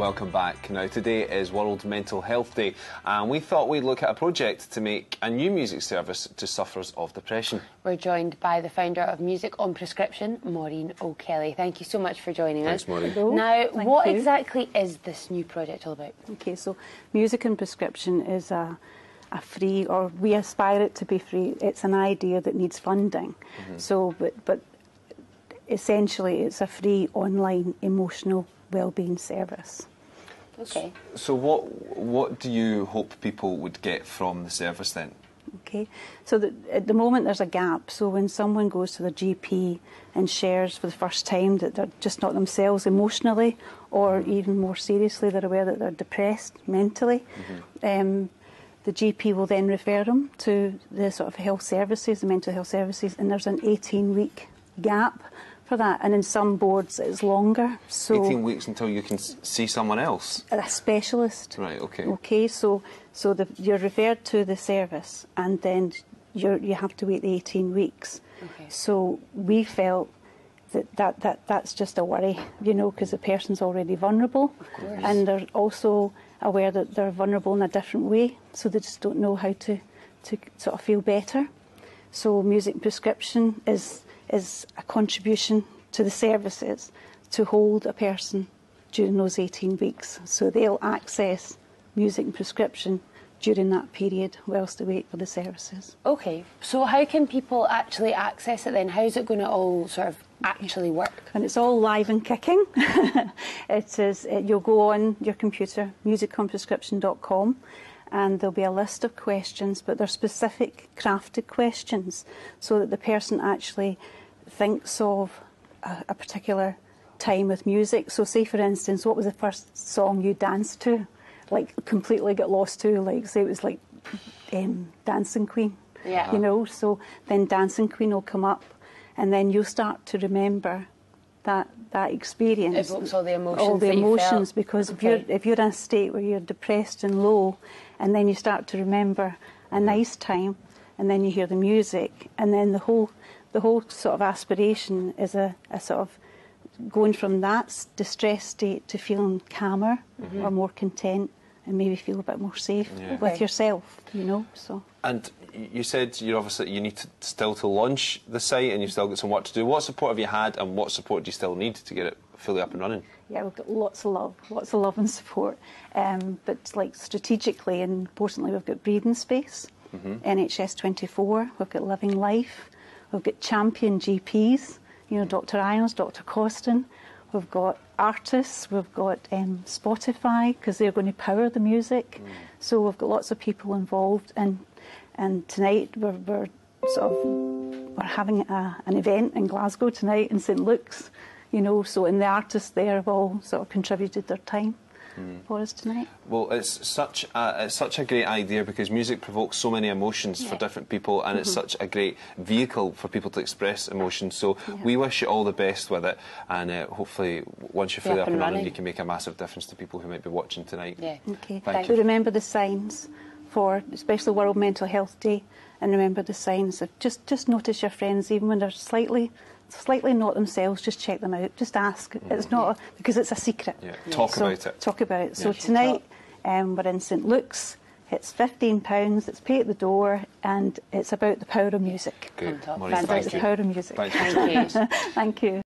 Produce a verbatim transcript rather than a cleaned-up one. welcome back. Now, today is World Mental Health Day, and we thought we'd look at a project to make a new music service to sufferers of depression. We're joined by the founder of Music on Prescription, Maureen O'Kelly. Thank you so much for joining us. Thanks, Maureen. Hello. Now, Thank what you. exactly is this new project all about? Okay, so Music on Prescription is a A free, or we aspire it to be free. It's an idea that needs funding. Mm-hmm. So, but, but essentially, it's a free online emotional wellbeing service. Okay. So, so, what what do you hope people would get from the service then? Okay. So, the, at the moment, there's a gap. So, when someone goes to their G P and shares for the first time that they're just not themselves emotionally, or even more seriously, they're aware that they're depressed mentally. Mm-hmm. Um, The G P will then refer them to the sort of health services, the mental health services, and there's an eighteen-week gap for that. And in some boards, it's longer. So eighteen weeks until you can see someone else? A specialist. Right, OK. OK, so so the, you're referred to the service, and then you're, you have to wait the eighteen weeks. Okay. So we felt that, that, that that's just a worry, you know, because the person's already vulnerable. Of course. And they're also aware that they're vulnerable in a different way, so they just don't know how to, to sort of feel better. So Music Prescription is, is a contribution to the services to hold a person during those eighteen weeks. So they'll access Music Prescription during that period whilst they wait for the services. OK, so how can people actually access it then? How's it going to all sort of actually work? And it's all live and kicking. It is. It, you'll go on your computer, music on prescription dot com, and there'll be a list of questions, but they're specific crafted questions so that the person actually thinks of a, a particular time with music. So say, for instance, what was the first song you danced to? Like completely got lost to, like say it was like um, Dancing Queen, yeah. you know, so then Dancing Queen will come up and then you'll start to remember that that experience. It evokes all the emotions All the emotions, because okay. if, you're, if you're in a state where you're depressed and low and then you start to remember a nice time and then you hear the music and then the whole, the whole sort of aspiration is a, a sort of going from that distress state to feeling calmer mm-hmm. or more content and maybe feel a bit more safe yeah. with right. yourself, you know. So. And you said you're obviously you need to, still to launch the site and you've still got some work to do. What support have you had and what support do you still need to get it fully up and running? Yeah, we've got lots of love, lots of love and support. Um, but like strategically and importantly, we've got Breathing Space, mm-hmm. N H S twenty-four, we've got Living Life, we've got champion G Ps. You know, Doctor Ions, Doctor Coston, we've got artists, we've got um, Spotify, because they're going to power the music. Mm. So we've got lots of people involved. And, and tonight we're, we're sort of we're having a, an event in Glasgow tonight in St Luke's, you know, so and the artists there have all sort of contributed their time. Mm. For us tonight. Well, it's such a, it's such a great idea because music provokes so many emotions yeah. for different people, and mm-hmm. it's such a great vehicle for people to express emotions. So yeah. we wish you all the best with it, and uh, hopefully once you're fully yeah, up and running, running, you can make a massive difference to people who might be watching tonight. Yeah. Okay. Thank, Thank you. you. Remember the signs for, especially World Mental Health Day, and remember the signs of just just notice your friends even when they're slightly. Slightly not themselves, just check them out. Just ask. Mm. It's not a, because it's a secret. Yeah. Yeah. Talk so, about it. Talk about it. Yeah. So tonight um, we're in St Luke's. It's fifteen pounds. It's pay at the door, and it's about the power of music. Good. Maureen, thank you. The power of music. Thank you. Thank you.